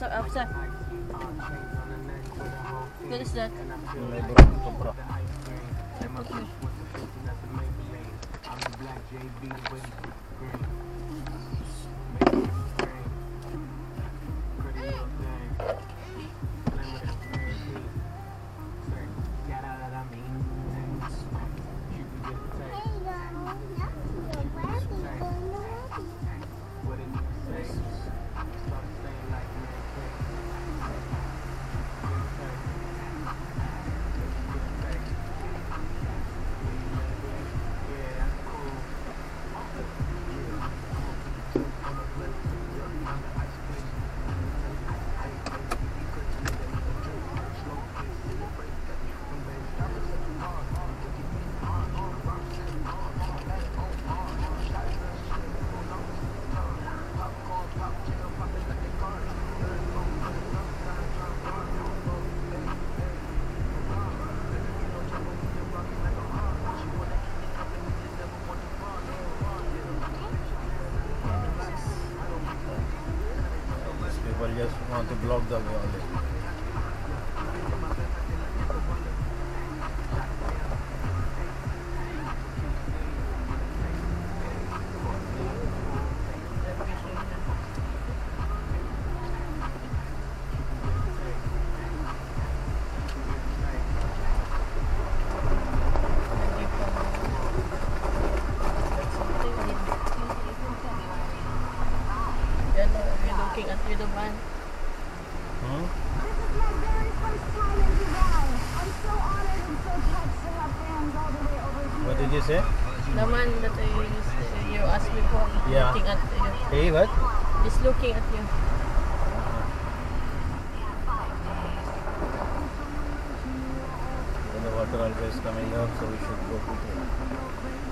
Apa? What is that? Okay. Just want to block the wall. The man that you asked before, yeah. Looking at you. Hey, what? He's looking at you. The water always coming up, so we should go quickly.